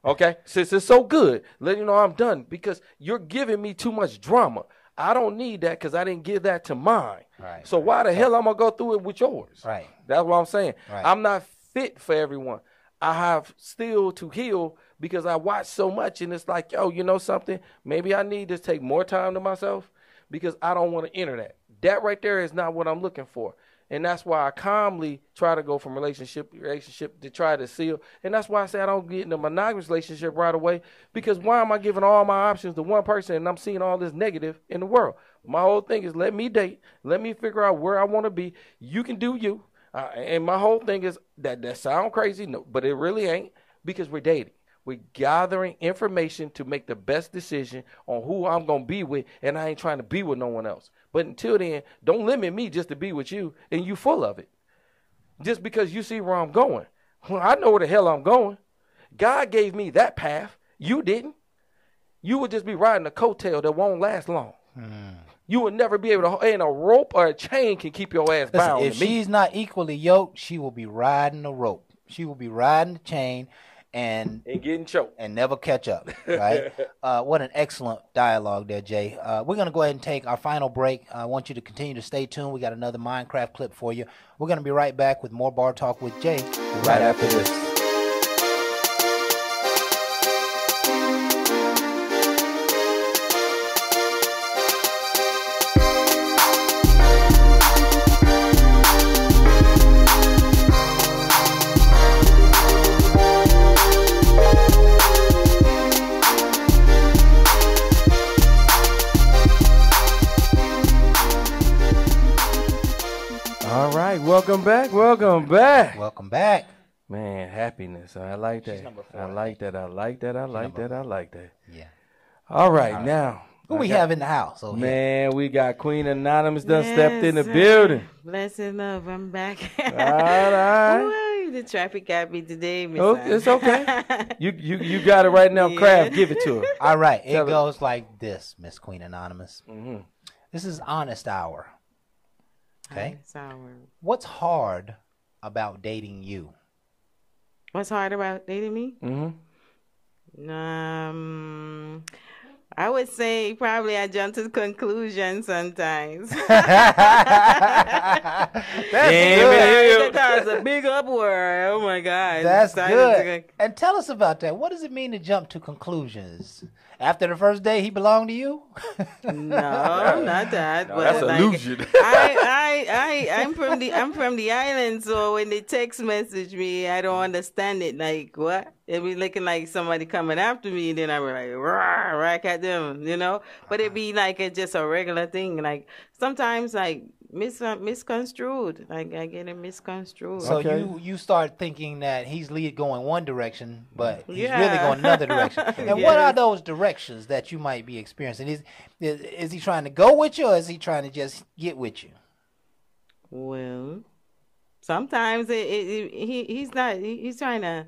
Okay, since it's so good, let you know I'm done, because you're giving me too much drama. I don't need that because I didn't give that to mine. Right. So why the hell am I going to go through it with yours? Right. That's what I'm saying. Right. I'm not fit for everyone. I have still to heal because I watch so much, and it's like, yo, you know something? Maybe I need to take more time to myself because I don't want to enter that. That right there is not what I'm looking for. And that's why I calmly try to go from relationship to relationship to try to seal. And that's why I say I don't get in a monogamous relationship right away, because why am I giving all my options to one person and I'm seeing all this negative in the world? My whole thing is let me date. Let me figure out where I want to be. You can do you. Uh, and my whole thing is that that sounds crazy, no, but it really ain't, because we're dating. We're gathering information to make the best decision on who I'm going to be with, and I ain't trying to be with no one else. But until then, don't limit me just to be with you, and you full of it. Just because you see where I'm going. Well, I know where the hell I'm going. God gave me that path. You didn't. You would just be riding a coattail that won't last long. Mm. You would never be able to, and a rope or a chain can keep your ass Listen, bound. If she's not equally yoked, she will be riding the rope. She will be riding the chain. And, and getting choked. And never catch up, right? uh, what an excellent dialogue there, Jay. Uh, we're going to go ahead and take our final break. I want you to continue to stay tuned. We got another Minecraft clip for you. We're going to be right back with more Bar Talk with Jay right, right after this. this. Welcome back, welcome back. Welcome back. Man, happiness. I like that. She's number four, I like that. I like that. I like that. I like that. Yeah. All right, All right. now. Who I we got, have in the house? Over man, here? We got Queen Anonymous done yes, stepped in the building. Blessed love, I'm back. All right. Well, the traffic got me today, Miss. Oh, it's okay. you you you got it right now, yeah. Craft. Give it to her. All right. It Tell goes it. like this, Miss Queen Anonymous. Mm-hmm. This is Honest Hour. Okay. What's hard about dating you? What's hard about dating me? Mm-hmm. Um, I would say probably I jump to conclusions sometimes. That's good. That was a big uproar. Oh my God. That's good. To... And tell us about that. What does it mean to jump to conclusions? After the first day, he belonged to you? No, not that. No, but that's like, illusion. I, I, I, I'm from the, I'm from the island, so when they text message me, I don't understand it. Like what? It be looking like somebody coming after me, and then I be like, rah, rack at them, you know. But it be like it's just a regular thing. Like sometimes, like. Mis uh, misconstrued, like I get it misconstrued. So okay. you you start thinking that he's lead going one direction, but he's yeah. really going another direction. And yes. what are those directions that you might be experiencing? Is, is is he trying to go with you, or is he trying to just get with you? Well, sometimes it, it, it, he he's not he, he's trying to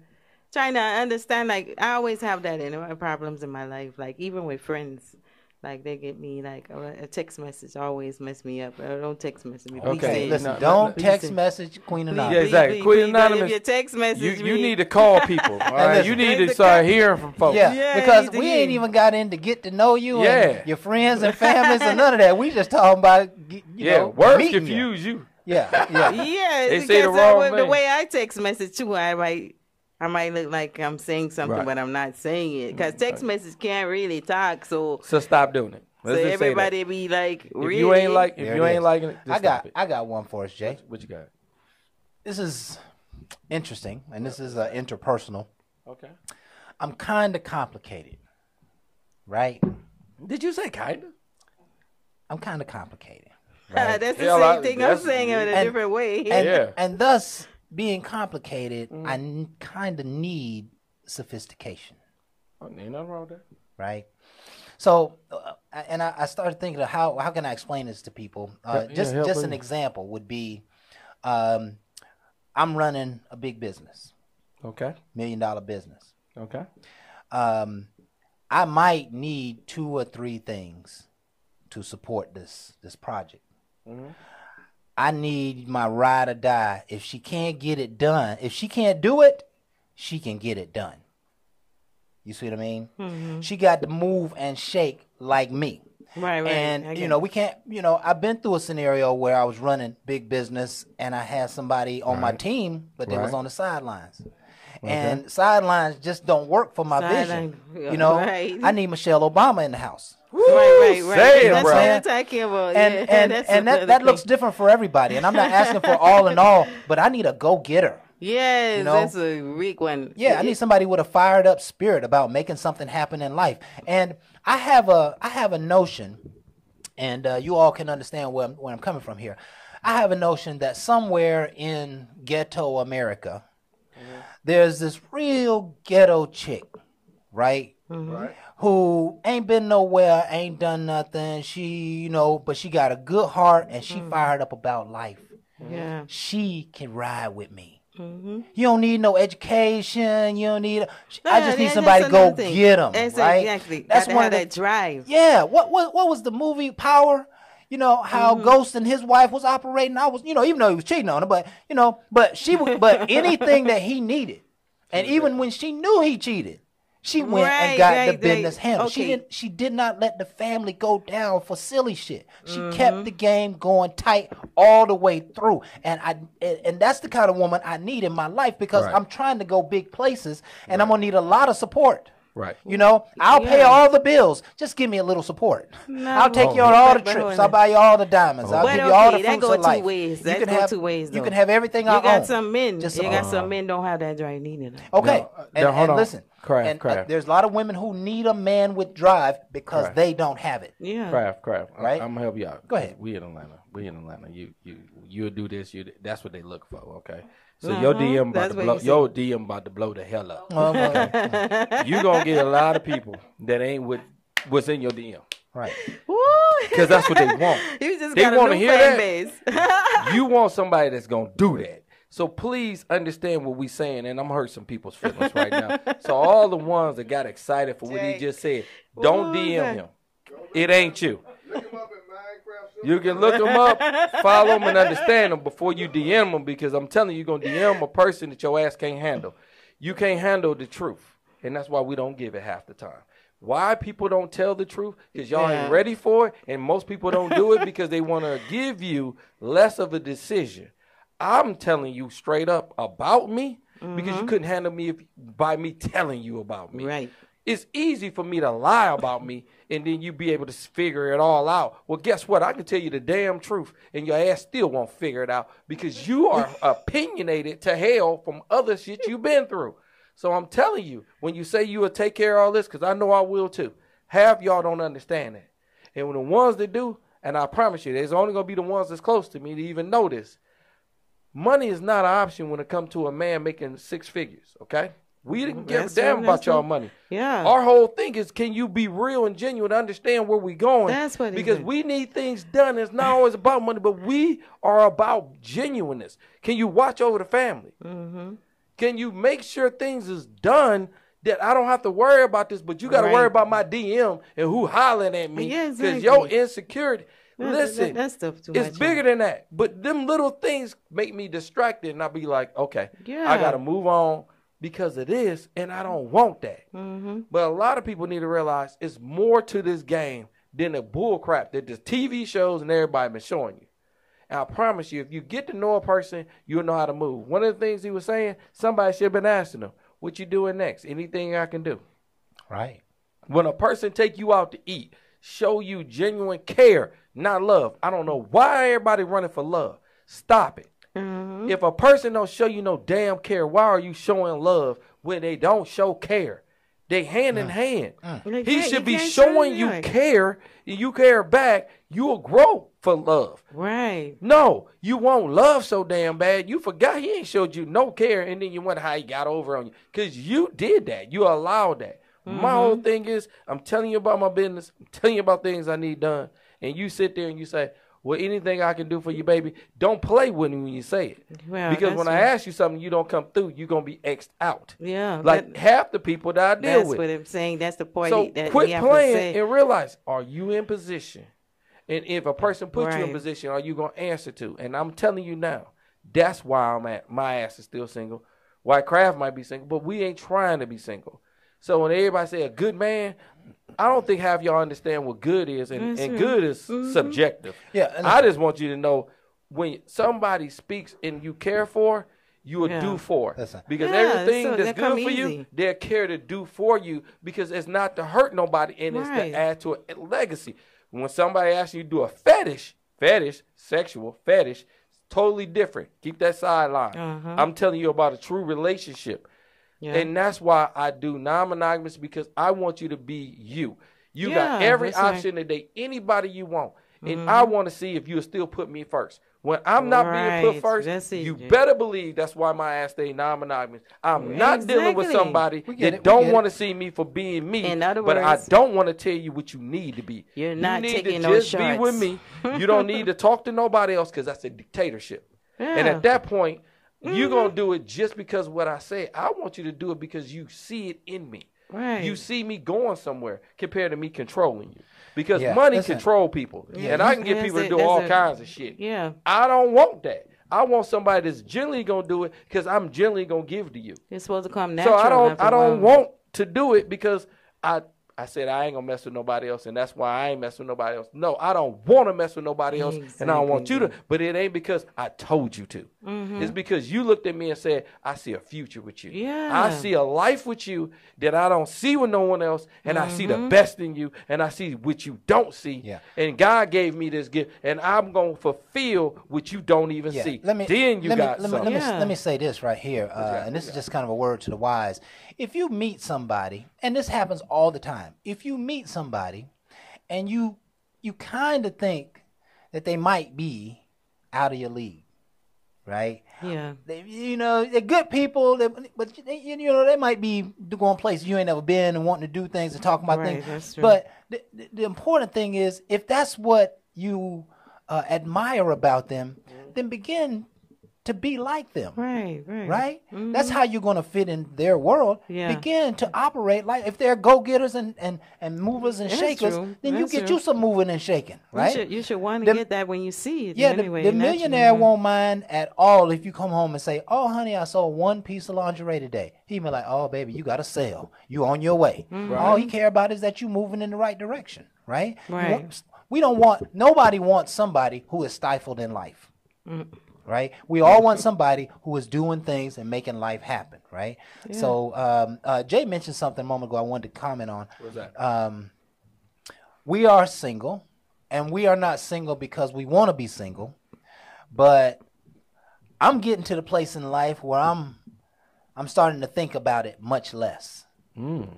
trying to understand. Like I always have that in my problems in my life, like even with friends. Like they get me like a text message always mess me up. Don't text message me. Please okay, listen. No, don't no, text please message Queen Anonymous. Yeah, exactly. Please, Queen please, Anonymous. You text message. You, you need to call people. All right? You need to start hearing from folks. Yeah, yeah because we ain't even got in to get to know you yeah. and your friends and families and none of that. We just talking about you yeah, know words confuse you. you. Yeah, yeah. yeah. They say the wrong I, thing. The way I text message too, I might I might look like I'm saying something, right. but I'm not saying it. Because text right. message can't really talk, so... So stop doing it. Let's so everybody be like, really? If you ain't, like, if you ain't liking it, just I got, stop it. I got one for us, Jay. What, what you got? This is interesting, and this is uh, interpersonal. Okay. I'm kind of complicated, right? Did you say kind of? I'm kind of complicated. Right? That's the Hell, same I, thing I'm saying in a and, different way. And, yeah. and thus... Being complicated, mm. I kind of need sophistication. Oh, ain't nothing wrong with that. Right? So, uh, and I, I started thinking of how, how can I explain this to people? Uh, yeah, just yeah, just an example would be, um, I'm running a big business. Okay. Million dollar business. Okay. Um, I might need two or three things to support this, this project. Mm-hmm. I need my ride or die. If she can't get it done, if she can't do it, she can get it done. You see what I mean? Mm-hmm. She got to move and shake like me. Right, right. And, you know, we can't, you know, I've been through a scenario where I was running big business and I had somebody on right. my team, but they right. was on the sidelines. Okay. And sidelines just don't work for my Sideline. vision. You know, right. I need Michelle Obama in the house. Woo, right, right, right. Say it, that's bro. What I'm talking about. And, yeah, and, that's and that, that looks different for everybody. And I'm not asking for all in all, but I need a go-getter. Yes, you know? That's a weak one. Yeah, yeah, I need somebody with a fired up spirit about making something happen in life. And I have a, I have a notion, and uh, you all can understand where I'm, where I'm coming from here. I have a notion that somewhere in ghetto America, mm-hmm. there's this real ghetto chick, right? Mm-hmm. Right. Who ain't been nowhere, ain't done nothing. She, you know, but she got a good heart and she mm-hmm. fired up about life. Yeah, she can ride with me. Mm-hmm. You don't need no education. You don't need. A, no, I just need somebody to go thing. get them. That's right? Exactly. That's one of the, that drive. Yeah. What what what was the movie Power? You know how mm-hmm. Ghost and his wife was operating. I was, you know, even though he was cheating on her, but you know, but she would, but anything that he needed, and even when she knew he cheated, she went right, and got right, the right. business handled. Okay. She didn't. She did not let the family go down for silly shit. She mm-hmm. kept the game going tight all the way through, and I and that's the kind of woman I need in my life because right. I'm trying to go big places, and right. I'm gonna need a lot of support. Right. You know, I'll yeah. pay all the bills. Just give me a little support. No, I'll take oh, you on all the trips. I'll buy you all the diamonds. Oh. I'll but give okay, you all the fruits that go of life. Two ways. That you can go have two ways. Though. You can have everything you I own. You got some men. Just you uh, got some men don't have that drive needed. Okay. No, and, no, and listen, craft, and, craft. Uh, there's a lot of women who need a man with drive because craft. they don't have it. Yeah. Craft, craft. Right. I'm gonna help you out. Go ahead. We in Atlanta. We in Atlanta. You, you, you do this. You. That's what they look for. Okay. So uh-huh. your D M about to blow, you your D M about to blow the hell up. Oh, okay. You gonna get a lot of people that ain't with what's in your D M, right? Because that's what they want. You just they want to hear that. Base. You want somebody that's gonna do that. So please understand what we're saying, and I'm hurting some people's feelings right now. So all the ones that got excited for what Jake. he just said, don't Ooh, D M him. It ain't you. You can look them up, follow them, and understand them before you D M them because I'm telling you, you're going to D M a person that your ass can't handle. You can't handle the truth, and that's why we don't give it half the time. Why people don't tell the truth is y'all yeah. ain't ready for it, and most people don't do it because they want to give you less of a decision. I'm telling you straight up about me mm-hmm. because you couldn't handle me if, by me telling you about me. Right. It's easy for me to lie about me, and then you be able to figure it all out. Well, guess what? I can tell you the damn truth, and your ass still won't figure it out because you are opinionated to hell from other shit you've been through. So I'm telling you, when you say you will take care of all this, because I know I will too, half y'all don't understand that. And when the ones that do, and I promise you, there's only going to be the ones that's close to me to even know this. Money is not an option when it comes to a man making six figures, okay? We didn't give a damn about y'all money. Yeah. Our whole thing is, can you be real and genuine to understand where we're going? That's what it is. Because we need things done. It's not always about money, but we are about genuineness. Can you watch over the family? Mm-hmm. Can you make sure things is done that I don't have to worry about this, but you got to right. worry about my D M and who hollering at me? Yeah, exactly. Because your insecurity. That, Listen, that, that stuff too it's much, bigger yeah. than that. But them little things make me distracted, and I be like, okay, yeah. I got to move on. Because it is, and I don't want that. Mm-hmm. But a lot of people need to realize it's more to this game than the bullcrap that the T V shows and everybody been showing you. And I promise you, if you get to know a person, you'll know how to move. One of the things he was saying, somebody should have been asking him, what you doing next? Anything I can do. Right. When a person take you out to eat, show you genuine care, not love. I don't know why everybody running for love. Stop it. Mm-hmm. If a person don't show you no damn care, why are you showing love when they don't show care? They hand mm. in hand. Mm. He should be showing you like. care, and you care back, you'll grow for love. Right. No, you won't love so damn bad. You forgot he ain't showed you no care, and then you wonder how he got over on you. Because you did that. You allowed that. Mm-hmm. My whole thing is, I'm telling you about my business. I'm telling you about things I need done. And you sit there and you say, well, anything I can do for you, baby, don't play with me when you say it. Well, because when right. I ask you something, you don't come through, you're going to be X'd out. Yeah. Like that, half the people that I deal that's with. That's what I'm saying. That's the point. So that quit we have playing to say. And realize, are you in position? And if a person puts right. you in position, are you going to answer to? And I'm telling you now, that's why I'm at, my ass is still single. Why Craft might be single, but we ain't trying to be single. So when everybody say a good man, I don't think half y'all understand what good is, and, and good is mm-hmm. subjective. Yeah, and I just want you to know when somebody speaks and you care for, you will yeah. do for it. Right. Because yeah, everything so, that's good for easy. you, they'll care to do for you because it's not to hurt nobody and right. it's to add to a legacy. When somebody asks you to do a fetish, fetish, sexual fetish, totally different. Keep that sideline. Uh-huh. I'm telling you about a true relationship. Yeah. And that's why I do non-monogamous, because I want you to be you. You yeah, got every option right. to date anybody you want. Mm-hmm. And I want to see if you'll still put me first. When I'm not right. being put first, it, you Jay. better believe that's why my ass stay non-monogamous. I'm yeah, not exactly. dealing with somebody that it, don't want to see me for being me. In other words, but I don't want to tell you what you need to be. You're not you need taking to no just shots. Be with me. You don't need to talk to nobody else, because that's a dictatorship. Yeah. And at that point, mm-hmm. you're going to do it just because of what I say. I want you to do it because you see it in me. Right. You see me going somewhere compared to me controlling you. Because yeah, money control it. people. Yeah. And I can get people it. to do that's all it. kinds of shit. Yeah. I don't want that. I want somebody that's generally going to do it because I'm generally going to give to you. It's supposed to come natural. So I don't, I don't want to do it because I... I said, I ain't going to mess with nobody else, and that's why I ain't mess with nobody else. No, I don't want to mess with nobody else, exactly. and I don't want you to, but it ain't because I told you to. Mm-hmm. It's because you looked at me and said, I see a future with you. Yeah. I see a life with you that I don't see with no one else, and mm-hmm. I see the best in you, and I see what you don't see. Yeah. And God gave me this gift, and I'm going to fulfill what you don't even yeah. see. Let me, then you let got me, something. Let me, yeah. let me say this right here, uh, yeah. and this yeah. is just kind of a word to the wise. If you meet somebody, and this happens all the time, if you meet somebody and you you kind of think that they might be out of your league, right? Yeah. They, you know, they're good people, they, but they, you know, they might be going places you ain't never been and wanting to do things and talking about right, things. That's true. But the, the important thing is, if that's what you uh, admire about them, then begin to be like them. Right, right. Right? Mm-hmm. That's how you're going to fit in their world. Yeah. Begin to operate like, if they're go-getters and, and, and movers and That's shakers, true. then That's you get true. you some moving and shaking, right? You should, you should want to the, get that when you see it. Yeah, the, anyway, the millionaire naturally. won't mind at all if you come home and say, oh, honey, I sold one piece of lingerie today. He'd be like, oh, baby, you got to sell. You on your way. Mm-hmm. Right. All he care about is that you moving in the right direction, right? Right. Want, we don't want, nobody wants somebody who is stifled in life. Mm-hmm. Right? We all want somebody who is doing things and making life happen, right? Yeah. So um, uh, Jay mentioned something a moment ago I wanted to comment on. What was that? Um, we are single, and we are not single because we want to be single, but I'm getting to the place in life where I'm, I'm starting to think about it much less. Mm.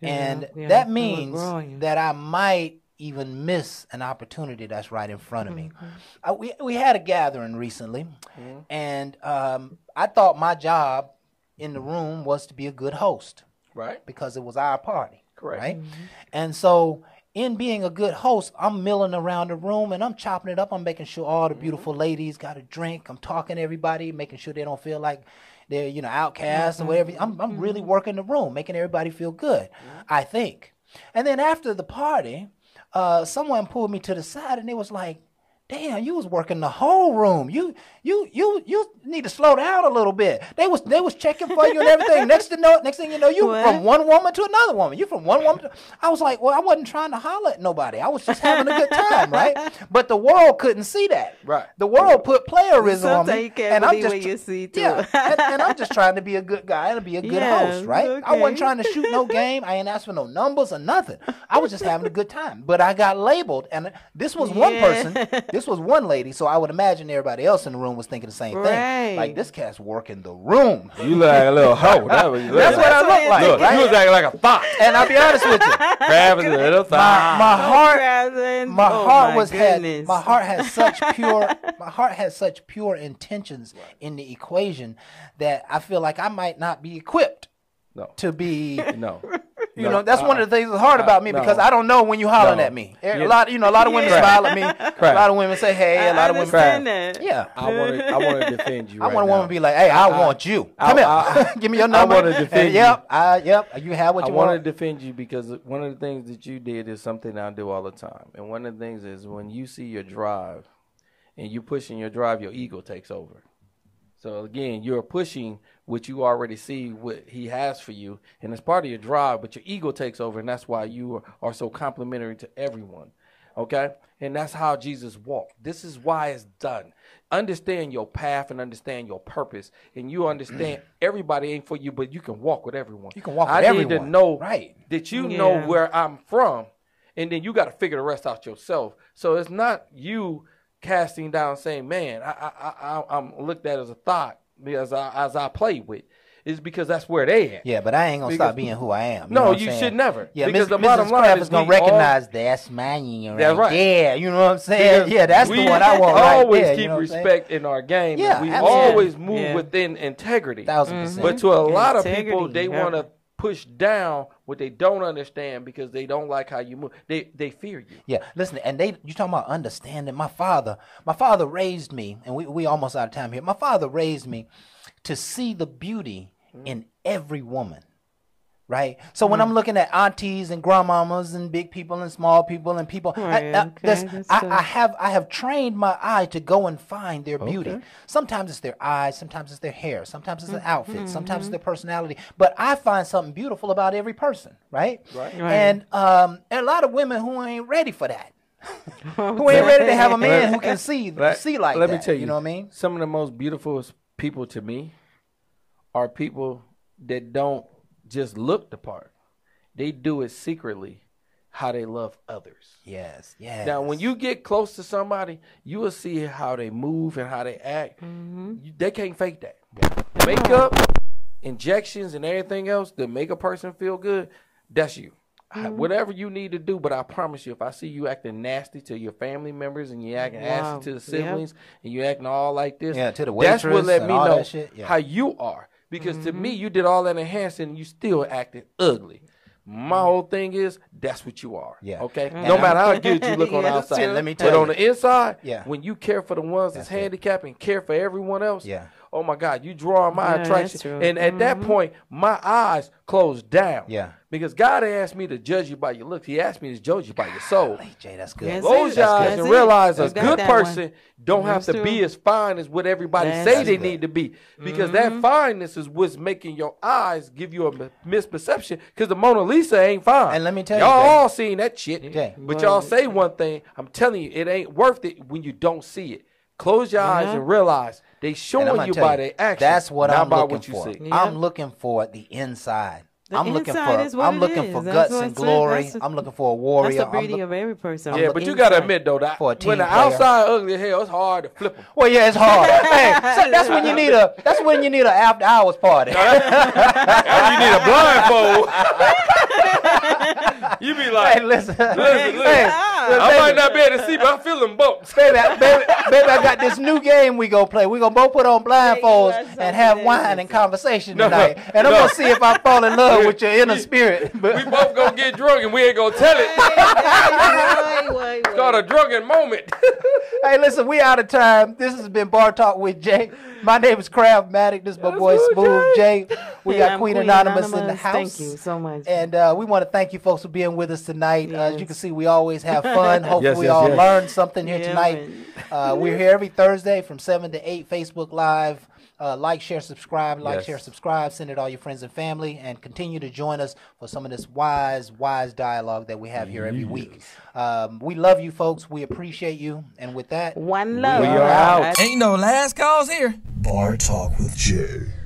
Yeah, and yeah, that means that I might even miss an opportunity that's right in front of me. Mm-hmm. I, we, we had a gathering recently, mm-hmm. and um, I thought my job in the room was to be a good host, right? Because it was our party, correct? Right? Mm-hmm. And so in being a good host, I'm milling around the room and I'm chopping it up. I'm making sure all the beautiful mm-hmm. ladies got a drink. I'm talking to everybody, making sure they don't feel like they're, you know, outcasts mm-hmm. or whatever. I'm, I'm mm-hmm. really working the room, making everybody feel good, mm-hmm. I think. And then after the party, Uh, someone pulled me to the side and they was like, damn, you was working the whole room. You you you you need to slow down a little bit. They was they was checking for you and everything. Next to know, next thing you know, you what? from one woman to another woman. You from one woman to, I was like, well, I wasn't trying to holler at nobody. I was just having a good time, right? But the world couldn't see that. Right. The world put playerism Sometimes on me. You can't and I'm just what you see too. Yeah, and, and I'm just trying to be a good guy and be a good yeah, host, right? Okay. I wasn't trying to shoot no game. I ain't asked for no numbers or nothing. I was just having a good time. But I got labeled, and this was one yeah. person. This was one lady, so I would imagine everybody else in the room was thinking the same right. thing. Like, this cat's working the room. You look like a little hoe. That was, That's what I look like. Look, right? You was acting like a fox. And I'll be honest with you, grabbing a little fox. My, my heart, my oh heart my was goodness. had. My heart has such pure. My heart has such pure intentions in the equation that I feel like I might not be equipped no. to be no. You no, know, that's uh, one of the things that's hard uh, about me no. because I don't know when you're hollering no. at me. Yeah. A lot, you know, a lot of women yeah. smile at me. Crap. A lot of women say, hey, I a lot of women that. Yeah. I want to I want to defend you. I right want a woman to be like, hey, I, I want you. I, Come I, here. I, Give me your number. I want to defend you. Yep. I, yep. You have what you I want. I want to defend you because one of the things that you did is something I do all the time. And one of the things is when you see your drive and you're pushing your drive, your ego takes over. So, again, you're pushing which you already see what he has for you, and it's part of your drive, but your ego takes over, and that's why you are, are so complimentary to everyone, okay? And that's how Jesus walked. This is why it's done. Understand your path and understand your purpose, and you understand everybody ain't for you, but you can walk with everyone. You can walk with I everyone. I need to know right. that you yeah. know where I'm from, and then you got to figure the rest out yourself. So it's not you casting down saying, man, I, I, I, I'm looked at as a thought, as I, as I play with. It's because that's where they at. Yeah, but I ain't going to stop being who I am. You no, you should never. Yeah, because Miz the Missus bottom line Craft is going to recognize all, that's mine. Right? That's right. Yeah, you know what I'm saying? Because yeah, that's the one I want right there. We always keep you know respect in our game. Yeah, we always yeah. move yeah. within integrity. Thousand percent. But to a lot integrity, of people, they yeah. want to push down what they don't understand because they don't like how you move. They they fear you. Yeah, listen, and they you talking about understanding. My father, my father raised me, and we we almost out of time here. My father raised me to see the beauty mm. in every woman, right? So mm. when I'm looking at aunties and grandmamas and big people and small people and people, right, I, I, okay, listen, I, I have I have trained my eye to go and find their okay. beauty. Sometimes it's their eyes, sometimes it's their hair, sometimes it's an outfit, mm-hmm. sometimes it's their personality. But I find something beautiful about every person, right? Right. right. And um, and a lot of women who ain't ready for that, who ain't ready to have a man who can see right. see like Let that. Let me tell you, you know what I mean? Some of the most beautiful people to me are people that don't just look the part. They do it secretly how they love others. Yes, yes. Now, when you get close to somebody, you will see how they move and how they act. Mm-hmm. you, they can't fake that. Yeah. Makeup, injections, and everything else that make a person feel good, that's you. Mm-hmm. I, whatever you need to do, but I promise you, if I see you acting nasty to your family members and you acting wow. nasty to the siblings yep. and you acting all like this, yeah, to the waitress, that's what let me know yeah. how you are. Because mm-hmm. to me, you did all that enhancing and you still acted ugly. My whole thing is that's what you are. Yeah. Okay. Mm-hmm. No matter how good you look on the outside, let me tell but you. on the inside, yeah. when you care for the ones that's, that's handicapped and care for everyone else, yeah. oh my God, you draw my yeah, attraction. And at mm-hmm. that point, my eyes close down. Yeah. Because God asked me to judge you by your looks. He asked me to judge you by your soul. Jay, that's good. That's Close your eyes and realize that's a that, good that person one. don't that's have to true. be as fine as what everybody that's say they good. need to be. Because mm-hmm. that fineness is what's making your eyes give you a misperception. Because the Mona Lisa ain't fine. And let me tell y'all you, y'all all seen that shit. Jay. But y'all say one thing. I'm telling you, it ain't worth it when you don't see it. Close your mm-hmm. eyes and realize they showing you by their actions. That's what I'm looking what for. Yeah. I'm looking for the inside. The I'm looking for I'm looking is. for that's guts and glory. A, I'm looking for a warrior. That's the beauty of every person. Yeah, but you gotta admit though that when the player. outside ugly as hell, it's hard to flip them. Well, yeah, it's hard. Hey, so that's when you need a that's when you need an after hours party. No, that's, that's when you need a blindfold. You be like, hey, listen, listen, listen. Hey, I baby. might not be able to see, but I'm feeling bumps. Baby, baby, baby, I got this new game we gonna play. We gonna both put on blindfolds so and have wine and conversation no, tonight. And no. I'm gonna see if I fall in love with your inner we, spirit. But we both gonna get drunk and we ain't gonna tell it. Wait, wait, wait, wait. Start a drunken moment. Hey, listen, we out of time. This has been Bar Talk with Jay. My name is Craftmatic. This is my That's boy Smooth Jay. Jay. We yeah, got I'm Queen Anonymous, Anonymous in the house. Thank you so much. And uh, we want to thank you folks for being with us tonight. Yes. Uh, as you can see, we always have fun. Hopefully yes, yes, we all yes. learned something here yeah, tonight. Uh, we're here every Thursday from seven to eight, Facebook Live. Uh, like, share, subscribe. Like, yes. share, subscribe. Send it to all your friends and family. And continue to join us for some of this wise, wise dialogue that we have here every yes. week. Um, we love you, folks. We appreciate you. And with that, one love. We are out. Ain't no last calls here. Bar Talk with Jay.